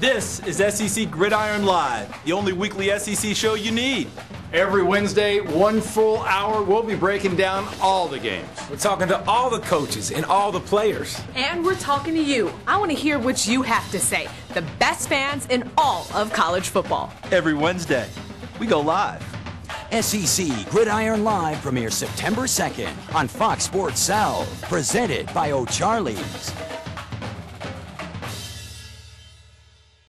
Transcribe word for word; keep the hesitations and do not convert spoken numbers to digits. This is S E C Gridiron Live, the only weekly S E C show you need. Every Wednesday, one full hour, we'll be breaking down all the games. We're talking to all the coaches and all the players. And we're talking to you. I want to hear what you have to say. The best fans in all of college football. Every Wednesday, we go live. S E C Gridiron Live premieres September second on Fox Sports South, presented by O'Charlie's.